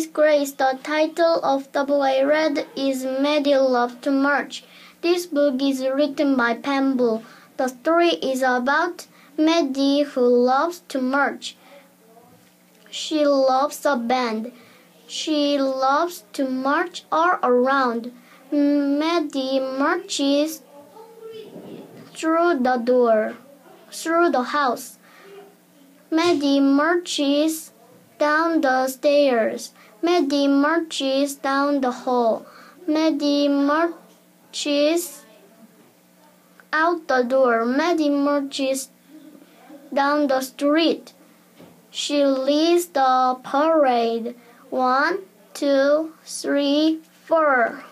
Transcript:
disgrace. The title of the book I read is Middle of March. This book is written by Pamble. The story is about Maddie who loves to march. She loves a band. She loves to march all around. Maddie marches through the house. Maddie marches down the stairs. Maddie marches down the hall. Maddie marches out the door. Maddie marches down the street. She leads the parade. 1, 2, 3, 4.